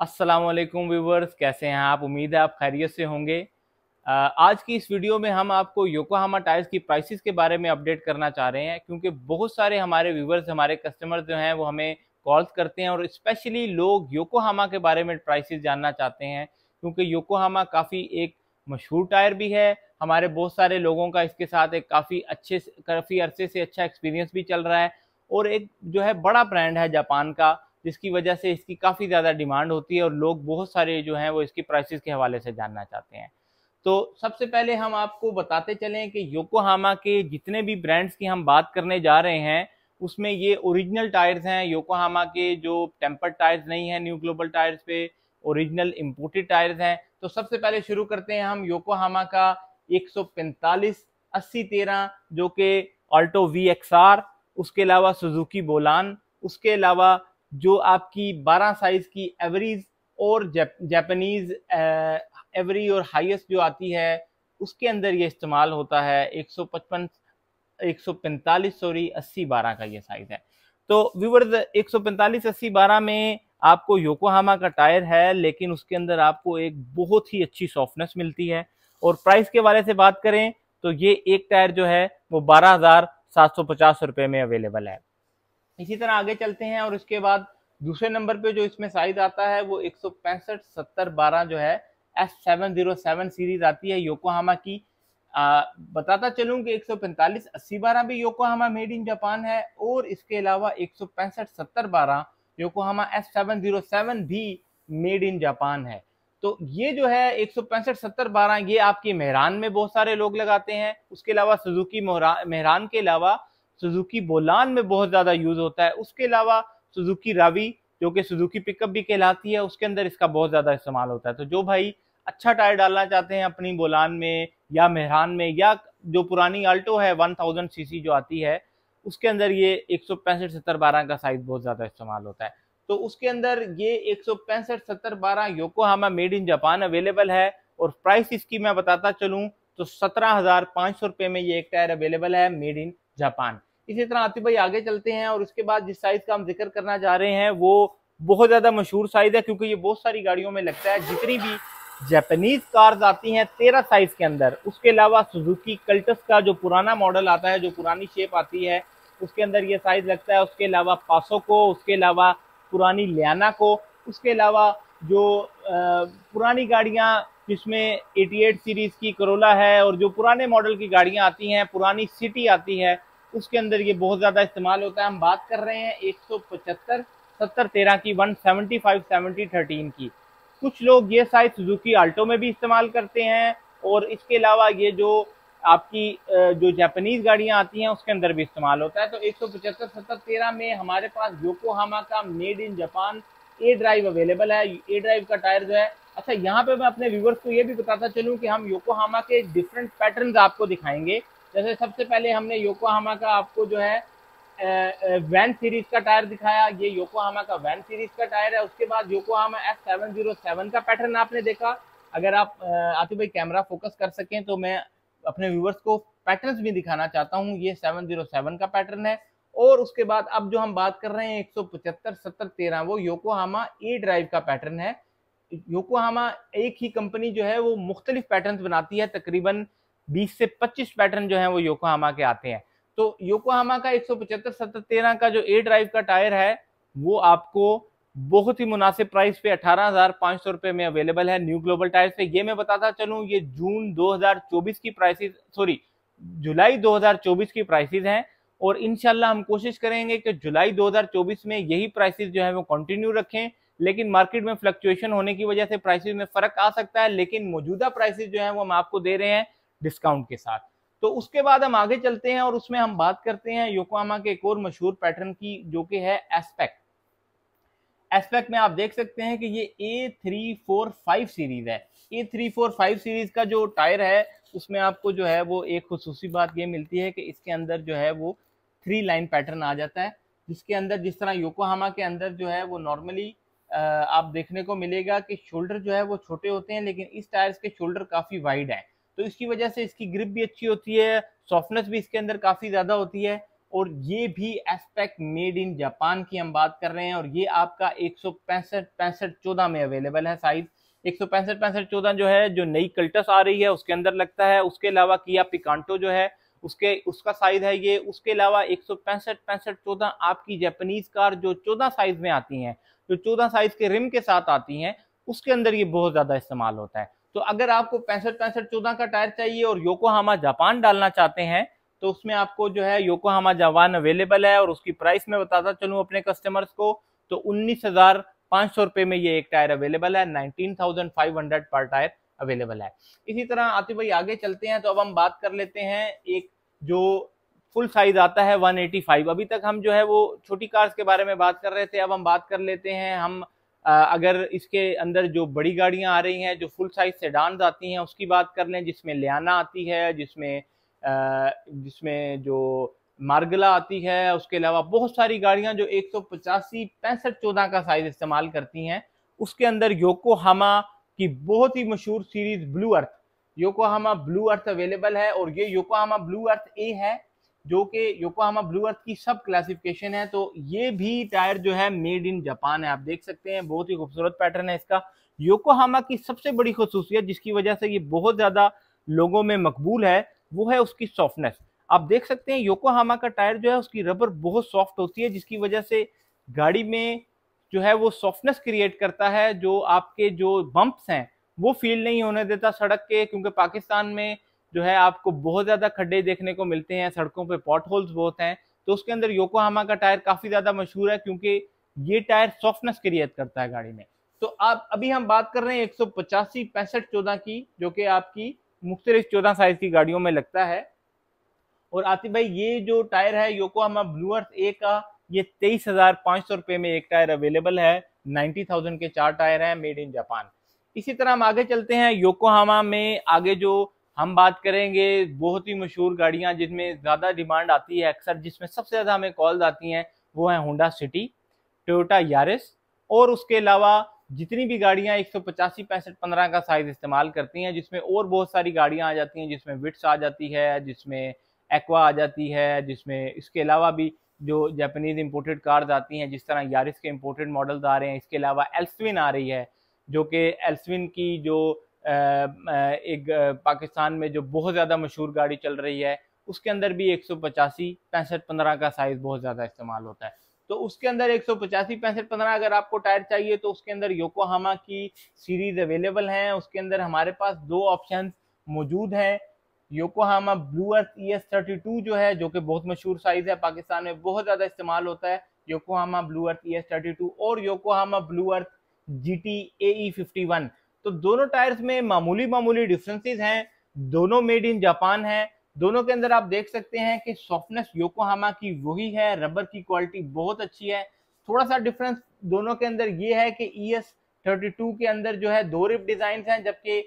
अस्सलामुअलैकुम व्यूवर्स, कैसे हैं आप? उम्मीद है आप खैरियत से होंगे। आज की इस वीडियो में हम आपको योकोहामा टायर्स की प्राइसेस के बारे में अपडेट करना चाह रहे हैं, क्योंकि बहुत सारे हमारे व्यूवर्स, हमारे कस्टमर जो हैं वो हमें कॉल्स करते हैं और स्पेशली लोग योकोहामा के बारे में प्राइसेस जानना चाहते हैं, क्योंकि योकोहामा काफ़ी एक मशहूर टायर भी है। हमारे बहुत सारे लोगों का इसके साथ एक काफ़ी अरसे से अच्छा एक्सपीरियंस भी चल रहा है और एक जो है बड़ा ब्रांड है जापान का, जिसकी वजह से इसकी काफ़ी ज़्यादा डिमांड होती है और लोग बहुत सारे जो हैं वो इसकी प्राइसेस के हवाले से जानना चाहते हैं। तो सबसे पहले हम आपको बताते चलें कि योकोहामा के जितने भी ब्रांड्स की हम बात करने जा रहे हैं उसमें ये ओरिजिनल टायर्स हैं। योकोहामा के जो टेम्पर्ड टायर्स नहीं हैं, न्यू ग्लोबल टायर्स पे ओरिजिनल इम्पोर्टेड टायर्स हैं। तो सबसे पहले शुरू करते हैं हम योकोहामा का 145/8013 जो कि अल्टो VXR, उसके अलावा सुजुकी बोलान, उसके अलावा जो आपकी 12 साइज की एवरीज और जापानीज एवरी और हाईएस्ट जो आती है उसके अंदर ये इस्तेमाल होता है। 145/8012 का ये साइज है। तो व्यूवर्स 145/8012 में आपको योकोहामा का टायर है, लेकिन उसके अंदर आपको एक बहुत ही अच्छी सॉफ्टनेस मिलती है। और प्राइस के वाले से बात करें तो ये एक टायर जो है वो 12,750 रुपये में अवेलेबल है। इसी तरह आगे चलते हैं और इसके बाद दूसरे नंबर पे जो इसमें साइज आता है वो 165/7012 जो है S707 सीरीज आती है योकोहामा की। बताता चलूँ कि 145/8012 भी योकोहामा मेड इन जापान है और इसके अलावा 165/7012 योकोहामा S707 भी मेड इन जापान है। तो ये जो है 165/7012 ये आपकी मेहरान में बहुत सारे लोग लगाते हैं। उसके अलावा सुजुकी मेहरान के अलावा सुजुकी बोलान में बहुत ज़्यादा यूज़ होता है। उसके अलावा सुजुकी रावी जो कि सुजुकी पिकअप भी कहलाती है, उसके अंदर इसका बहुत ज़्यादा इस्तेमाल होता है। तो जो भाई अच्छा टायर डालना चाहते हैं अपनी बोलान में या मेहरान में, या जो पुरानी अल्टो है 1000 सीसी जो आती है उसके अंदर ये 165/7012 का साइज बहुत ज़्यादा इस्तेमाल होता है। तो उसके अंदर ये 165/7012 Yokohama made in Japan available है और प्राइस इसकी मैं बताता चलूँ तो 17,500 रुपये में ये एक टायर अवेलेबल है मेड इन जापान। इसी तरह आतिफ भाई आगे चलते हैं और उसके बाद जिस साइज का हम जिक्र करना चाह रहे हैं वो बहुत ज़्यादा मशहूर साइज है, क्योंकि ये बहुत सारी गाड़ियों में लगता है। जितनी भी जापानीज कार्स आती हैं 13 साइज के अंदर, उसके अलावा सुजुकी कल्टस का जो पुराना मॉडल आता है, जो पुरानी शेप आती है, उसके अंदर ये साइज लगता है। उसके अलावा पासो को, उसके अलावा पुरानी लियाना को, उसके अलावा जो पुरानी गाड़ियाँ जिसमें 88 सीरीज़ की करोला है और जो पुराने मॉडल की गाड़ियाँ आती हैं, पुरानी सिटी आती है, उसके अंदर ये बहुत ज़्यादा इस्तेमाल होता है। हम बात कर रहे हैं 175/7013 की, 175/7013 की। कुछ लोग ये साइज सुजुकी आल्टो में भी इस्तेमाल करते हैं और इसके अलावा ये जो आपकी जो जापानीज़ गाड़ियां आती हैं उसके अंदर भी इस्तेमाल होता है। तो 175/7013 में हमारे पास योकोहामा का made in Japan A drive available है। ए ड्राइव का टायर जो है, अच्छा यहाँ पर मैं अपने व्यूवर्स को ये भी बताता चलूँ कि हम योकोहामा के डिफरेंट पैटर्न आपको दिखाएंगे। जैसे सबसे पहले हमने योकोहामा का आपको जो है वैन सीरीज का टायर दिखाया, ये योकोहामा का वैन सीरीज का टायर है। उसके बाद योकोहामा S707 का पैटर्न आपने देखा। अगर आप आतिफ भाई कैमरा फोकस कर सकें तो मैं अपने व्यूवर्स को पैटर्न्स भी दिखाना चाहता हूं। ये 707 का पैटर्न है। और उसके बाद अब जो हम बात कर रहे हैं 175/7013 वो योकोहामा ए ड्राइव का पैटर्न है। योकोहामा एक ही कंपनी जो है वो मुख्तलिफ पैटर्न बनाती है, तकरीबन 20 से 25 पैटर्न जो हैं वो योकोहामा के आते हैं। तो योकोहामा का 175/7013 का जो ए ड्राइव का टायर है वो आपको बहुत ही मुनासिब प्राइस पे 18,500 रुपये में अवेलेबल है न्यू ग्लोबल टायर्स पे। ये मैं बताता चलूँ ये जून 2024 की प्राइसेस, सॉरी जुलाई 2024 की प्राइसेस हैं और इंशाल्लाह हम कोशिश करेंगे कि जुलाई 2024 में यही प्राइसेस जो है वो कंटिन्यू रखें। लेकिन मार्केट में फ्लक्चुएशन होने की वजह से प्राइसेस में फ़र्क आ सकता है, लेकिन मौजूदा प्राइसेस जो है वो हम आपको दे रहे हैं डिस्काउंट के साथ। तो उसके बाद हम आगे चलते हैं और उसमें हम बात करते हैं योकोहामा के एक और मशहूर पैटर्न की, जो कि है एस्पेक। एस्पेक में आप देख सकते हैं कि ये A345 सीरीज़ है। A345 सीरीज़ का जो टायर है उसमें आपको जो है वो एक खुसूसी बात ये मिलती है कि इसके अंदर जो है वो 3 लाइन पैटर्न आ जाता है, जिसके अंदर जिस तरह योकोहामा के अंदर जो है वो नॉर्मली आप देखने को मिलेगा कि शोल्डर जो है वो छोटे होते हैं, लेकिन इस टायर के शोल्डर काफ़ी वाइड है। तो इसकी वजह से इसकी ग्रिप भी अच्छी होती है, सॉफ्टनेस भी इसके अंदर काफ़ी ज़्यादा होती है। और ये भी एस्पेक मेड इन जापान की हम बात कर रहे हैं। और ये आपका 165/65/14 में अवेलेबल है साइज। 165/65/14 जो है, जो नई कल्टस आ रही है उसके अंदर लगता है। उसके अलावा किया पिकांटो जो है उसका साइज है ये। उसके अलावा 165/65/14 आपकी जापानीज कार जो 14 साइज में आती हैं, जो 14 साइज के रिम के साथ आती हैं, उसके अंदर ये बहुत ज़्यादा इस्तेमाल होता है। तो अगर आपको 65/65/14 का टायर चाहिए और योकोहामा जापान डालना चाहते हैं तो उसमें आपको जो है योकोहामा जापान अवेलेबल है। और उसकी प्राइस मैं बताता चलूँ अपने कस्टमर्स को, तो 19,500 रुपये में ये एक टायर अवेलेबल है। 19,500 पर टायर अवेलेबल है। इसी तरह आते भाई आगे चलते हैं तो अब हम बात कर लेते हैं एक जो फुल साइज आता है 185। अभी तक हम जो है वो छोटी कार्स के बारे में बात कर रहे थे, अब हम बात कर लेते हैं अगर इसके अंदर जो बड़ी गाड़ियां आ रही हैं, जो फुल साइज सेडान आती हैं उसकी बात कर लें, जिसमें लियाना आती है, जिसमें जो मार्गला आती है। उसके अलावा बहुत सारी गाड़ियां जो 185/65/14 का साइज इस्तेमाल करती हैं, उसके अंदर योकोहामा की बहुत ही मशहूर series Blue Earth, Yokohama Blue Earth available है। और ये योकोहामा ब्लू अर्थ ए है, जो कि योकोहामा ब्लू अर्थ की सब क्लासिफिकेशन है। तो ये भी टायर जो है मेड इन जापान है, आप देख सकते हैं। बहुत ही खूबसूरत पैटर्न है इसका। योकोहामा की सबसे बड़ी खसूसियत जिसकी वजह से ये बहुत ज़्यादा लोगों में मकबूल है, वो है उसकी सॉफ्टनेस। आप देख सकते हैं योकोहामा का टायर जो है उसकी रबर बहुत सॉफ्ट होती है, जिसकी वजह से गाड़ी में जो है वो सॉफ्टनेस क्रिएट करता है। जो आपके जो बम्प्स हैं वो फील नहीं होने देता सड़क के, क्योंकि पाकिस्तान में जो है आपको बहुत ज़्यादा खड्डे देखने को मिलते हैं, सड़कों पे पॉट होल्स बहुत हैं। तो उसके अंदर योकोहामा का टायर काफ़ी ज़्यादा मशहूर है, क्योंकि ये टायर सॉफ्टनेस क्रिएट करता है गाड़ी में। तो आप अभी हम बात कर रहे हैं 185/65/14 की, जो कि आपकी मुख्तलिफ 14 साइज़ की गाड़ियों में लगता है। और आतिफ भाई ये जो टायर है योकोहामा ब्लू अर्थ ए का, ये 23,500 रुपये में एक टायर अवेलेबल है। 90,000 के 4 टायर हैं, मेड इन जापान। इसी तरह हम आगे चलते हैं। योकोहामा में आगे जो हम बात करेंगे, बहुत ही मशहूर गाड़ियां जिसमें ज़्यादा डिमांड आती है अक्सर, जिसमें सबसे ज़्यादा हमें कॉल्स आती हैं, वो हैं होंडा सिटी, टोयोटा यारिस। और उसके अलावा जितनी भी गाड़ियां 185/65/15 का साइज़ इस्तेमाल करती हैं, जिसमें और बहुत सारी गाड़ियां आ जाती हैं, जिसमें विट्स आ जाती है, जिसमें एक्वा आ जाती है, जिसमें इसके अलावा भी जो जापानीज इंपोर्टेड कार्स आती हैं, जिस तरह यारिस के इंपोर्टेड मॉडल्स आ रहे हैं। इसके अलावा एल्सविन आ रही है, जो कि एल्सविन की जो एक पाकिस्तान में जो बहुत ज़्यादा मशहूर गाड़ी चल रही है, उसके अंदर भी 185/65/15 का साइज़ बहुत ज़्यादा इस्तेमाल होता है। तो उसके अंदर 185/65/15 अगर आपको टायर चाहिए तो उसके अंदर योकोहामा की सीरीज़ अवेलेबल हैं। उसके अंदर हमारे पास 2 ऑप्शन मौजूद हैं। योकोहामा ब्लू अर्थ ES32 जो है, जो कि बहुत मशहूर साइज़ है, पाकिस्तान में बहुत ज़्यादा इस्तेमाल होता है, योकोहामा ब्लू अर्थ ES32। और योकोहामा ब्लू अर्थ GT51। तो दोनों टायर्स में मामूली डिफरेंसेस हैं, दोनों मेड इन जापान हैं। दोनों के अंदर आप देख सकते हैं कि सॉफ्टनेस योकोहामा की वही है, रबर की क्वालिटी बहुत अच्छी है। थोड़ा सा डिफरेंस दोनों के अंदर ये है कि ES32 के अंदर जो है 2 रिब डिज़ाइन हैं, जबकि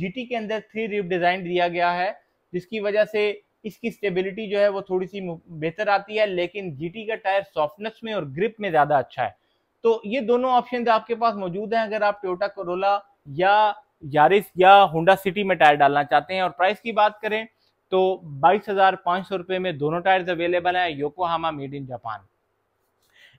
GT के अंदर 3 रिब डिज़ाइन दिया गया है, जिसकी वजह से इसकी स्टेबिलिटी जो है वो थोड़ी सी बेहतर आती है। लेकिन GT का टायर सॉफ्टनेस में और ग्रिप में ज़्यादा अच्छा है। तो ये दोनों ऑप्शन आपके पास मौजूद हैं अगर आप टोयोटा कोरोला या यारिस या होंडा सिटी में टायर डालना चाहते हैं। और प्राइस की बात करें तो 22,500 रुपये में दोनों टायर्स अवेलेबल हैं, योकोहामा मेड इन जापान।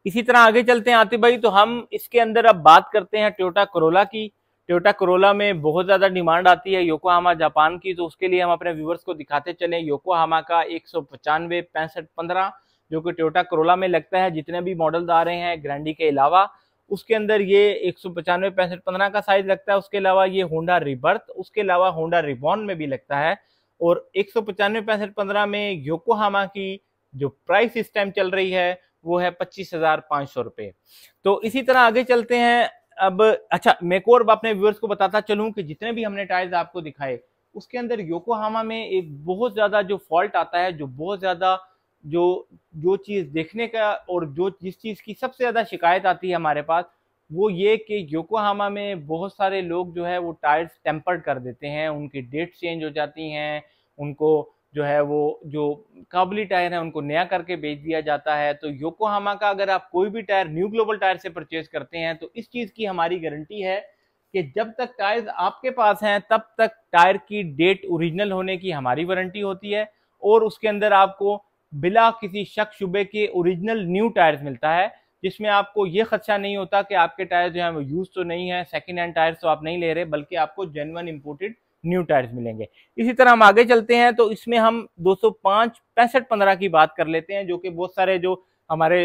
इसी तरह आगे चलते हैं आतिफ भाई, तो हम इसके अंदर अब बात करते हैं टोयोटा कोरोला की। टोयोटा कोरोला में बहुत ज़्यादा डिमांड आती है योकोहामा जापान की, तो उसके लिए हम अपने व्यूवर्स को दिखाते चलें योकोहामा का 195/65/15 जो कि टोयोटा कोरोला में लगता है। जितने भी मॉडल्स आ रहे हैं ग्रैंडी के अलावा, उसके अंदर ये 195/65/15 का साइज़ लगता है। उसके अलावा ये होंडा रिबर्थ, उसके अलावा होंडा रिबॉन में भी लगता है। और 195/65/15 में योकोहामा की जो प्राइस इस टाइम चल रही है वो है 25,500 रुपये। तो इसी तरह आगे चलते हैं। अब अच्छा, मैं एक और अपने व्यूअर्स को बताता चलूँ कि जितने भी हमने टायर्स आपको दिखाए, उसके अंदर योकोहामा में एक बहुत ज़्यादा जो फॉल्ट आता है, जो बहुत ज़्यादा जो चीज़ देखने का और जिस चीज़ की सबसे ज़्यादा शिकायत आती है हमारे पास, वो ये कि योकोहामा में बहुत सारे लोग जो है वो टायर्स टेम्पर्ड कर देते हैं, उनकी डेट चेंज हो जाती हैं, उनको जो है वो जो काबली टायर है उनको नया करके बेच दिया जाता है। तो योकोहामा का अगर आप कोई भी टायर न्यू ग्लोबल टायर से परचेज़ करते हैं तो इस चीज़ की हमारी गारंटी है कि जब तक टायर्स आपके पास हैं तब तक टायर की डेट ओरिजिनल होने की हमारी वारंटी होती है। और उसके अंदर आपको बिला किसी शक शुबे के ओरिजिनल न्यू टायर्स मिलता है, जिसमें आपको ये खदशा नहीं होता कि आपके टायर जो है वो यूज़ तो नहीं है, सेकेंड हैंड टायर्स तो आप नहीं ले रहे, बल्कि आपको जेन्युइन इम्पोर्टेड न्यू टायर्स मिलेंगे। इसी तरह हम आगे चलते हैं तो इसमें हम 205/6515 की बात कर लेते हैं, जो कि बहुत सारे जो हमारे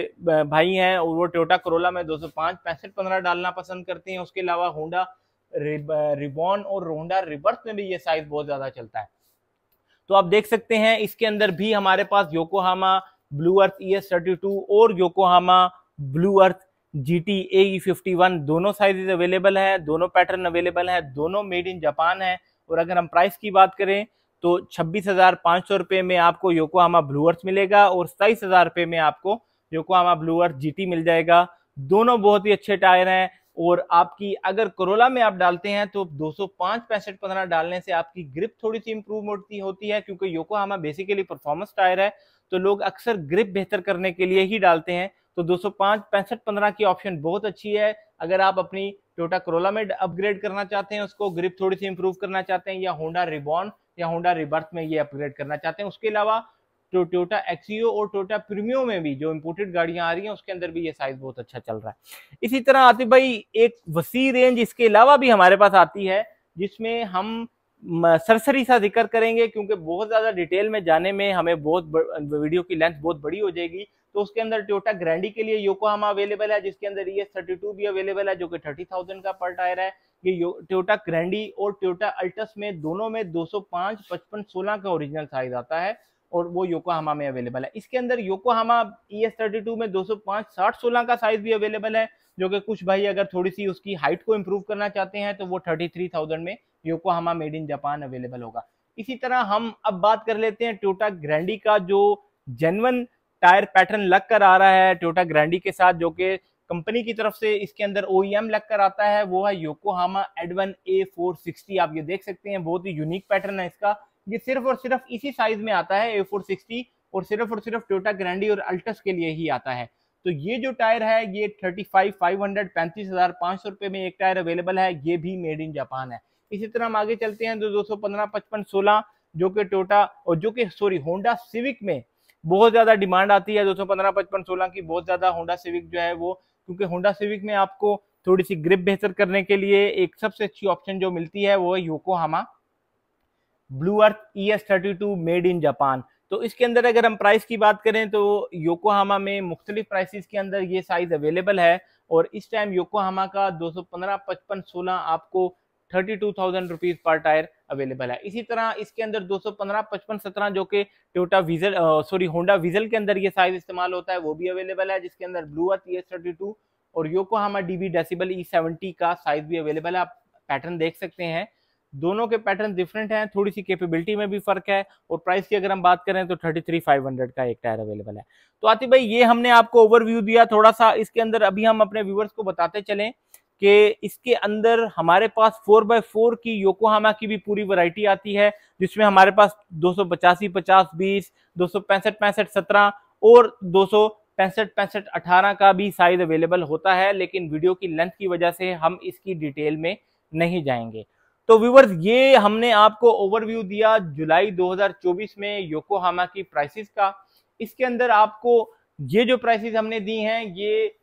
भाई हैं और वो टोयोटा कोरोला में 205/6515 डालना पसंद करते हैं। उसके अलावा होंडा रिबॉन और होंडा रिबर्थ में भी ये साइज बहुत ज़्यादा चलता है। तो आप देख सकते हैं इसके अंदर भी हमारे पास योकोहामा ब्लू अर्थ ES32 और योकोहामा ब्लू अर्थ GTA51 दोनों साइजेज अवेलेबल हैं, दोनों पैटर्न अवेलेबल हैं, दोनों मेड इन जापान हैं। और अगर हम प्राइस की बात करें तो 26,500 रुपये में आपको योकोहामा ब्लू अर्थ मिलेगा और 27,000 रुपये में आपको योकोहामा ब्लू अर्थ GT मिल जाएगा। दोनों बहुत ही अच्छे टायर हैं और आपकी अगर कोरोला में आप डालते हैं तो 205/6515 डालने से आपकी ग्रिप थोड़ी सी इम्प्रूव होती है, क्योंकि योकोहामा बेसिकली परफॉर्मेंस टायर है तो लोग अक्सर ग्रिप बेहतर करने के लिए ही डालते हैं। तो 205/6515 की ऑप्शन बहुत अच्छी है। अगर आप अपनी टोयोटा कोरोला में अपग्रेड करना चाहते हैं, उसको ग्रिप थोड़ी सी इंप्रूव करना चाहते हैं, या होंडा रिबॉन या होंडा रिबर्थ में ये अपग्रेड करना चाहते हैं। उसके अलावा तो टोयोटा एक्सियो और टोयोटा प्रीमियो में भी जो इंपोर्टेड गाड़ियां आ रही हैं उसके अंदर भी ये साइज बहुत अच्छा चल रहा है। इसी तरह आतिफ भाई एक वसी रेंज इसके अलावा भी हमारे पास आती है, जिसमें हम सरसरी सा जिक्र करेंगे क्योंकि बहुत ज़्यादा डिटेल में जाने में हमें बहुत वीडियो की लेंथ बहुत बड़ी हो जाएगी। तो उसके अंदर टोयोटा ग्रैंडी के लिए योकोहामा अवेलेबल है, जिसके अंदर ES32 भी अवेलेबल है जो कि 30,000 का पर टायर है। ये टोयोटा ग्रैंडी और टोयोटा अल्टस में दोनों में 205/5516 का ओरिजिनल साइज आता है और वो योकोहामा में अवेलेबल है। इसके अंदर योकोहामा ES32 में 205/6016 का साइज भी अवेलेबल है, जो कि कुछ भाई अगर थोड़ी सी उसकी हाइट को इम्प्रूव करना चाहते हैं तो वो 33,000 में Yokohama made in Japan available होगा। इसी तरह हम अब बात कर लेते हैं टोयोटा ग्रैंडी का, जो जेन्युइन टायर पैटर्न लग कर आ रहा है टोयोटा ग्रैंडी के साथ, जो कि कंपनी की तरफ से इसके अंदर OEM लग कर आता है, वो है योकोहामा एडवन A460। आप ये देख सकते हैं बहुत ही यूनिक पैटर्न है इसका। ये सिर्फ और सिर्फ इसी साइज में आता है A460 और सिर्फ टोयोटा ग्रैंडी और अल्टस के लिए ही आता है। तो ये जो टायर है ये 35,500 35,500 रुपये में एक टायर अवेलेबल है, ये भी मेड इन जापान है। इसी तरह हम आगे चलते हैं तो 215/5516 जो कि टोयोटा और जो कि सॉरी होंडा सिविक में बहुत ज़्यादा डिमांड आती है 215/5516 की, बहुत ज़्यादा होंडा सिविक जो है वो, क्योंकि होंडा सिविक में आपको थोड़ी सी ग्रिप बेहतर करने के लिए एक सबसे अच्छी ऑप्शन जो मिलती है वो है Yokohama Blue Earth ES32 made in Japan. तो इसके अंदर अगर हम प्राइस की बात करें तो योकोहामा में मुख्तलिफ प्राइसेस के अंदर ये साइज़ अवेलेबल है और इस टाइम योकोहामा का 215/5516 आपको 32,000 रुपीज़ पर टायर अवेलेबल है। इसी तरह इसके अंदर 215/5517 जो कि टोयोटा वीजल होंडा वीजल के अंदर ये साइज इस्तेमाल होता है वो भी अवेलेबल है, जिसके अंदर ब्लू अर्थ ES32 और योकोहामा DB डेसिबल E70 का साइज भी अवेलेबल है। आप पैटर्न देख सकते हैं, दोनों के पैटर्न डिफरेंट हैं, थोड़ी सी कैपेबिलिटी में भी फर्क है। और प्राइस की अगर हम बात करें तो 33,500 का एक टायर अवेलेबल है। तो आतिफ भाई ये हमने आपको ओवरव्यू दिया थोड़ा सा। इसके अंदर अभी हम अपने व्यूवर्स को बताते चलें कि इसके अंदर हमारे पास 4x4 की योकोहामा की भी पूरी वैरायटी आती है, जिसमें हमारे पास 285/50/20 265/65/17 और 265/65/18 का भी साइज अवेलेबल होता है, लेकिन वीडियो की लेंथ की वजह से हम इसकी डिटेल में नहीं जाएंगे। तो व्यूवर्स ये हमने आपको ओवरव्यू दिया जुलाई 2024 में योकोहामा की प्राइसेस का। इसके अंदर आपको ये जो प्राइसेस हमने दी हैं ये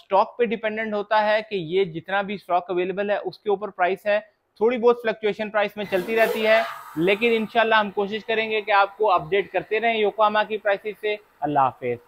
स्टॉक पे डिपेंडेंट होता है कि ये जितना भी स्टॉक अवेलेबल है उसके ऊपर प्राइस है। थोड़ी बहुत फ्लक्चुएशन प्राइस में चलती रहती है, लेकिन इंशाल्लाह हम कोशिश करेंगे कि आपको अपडेट करते रहें योकोहामा की प्राइसेस से। अल्लाह हाफिज़।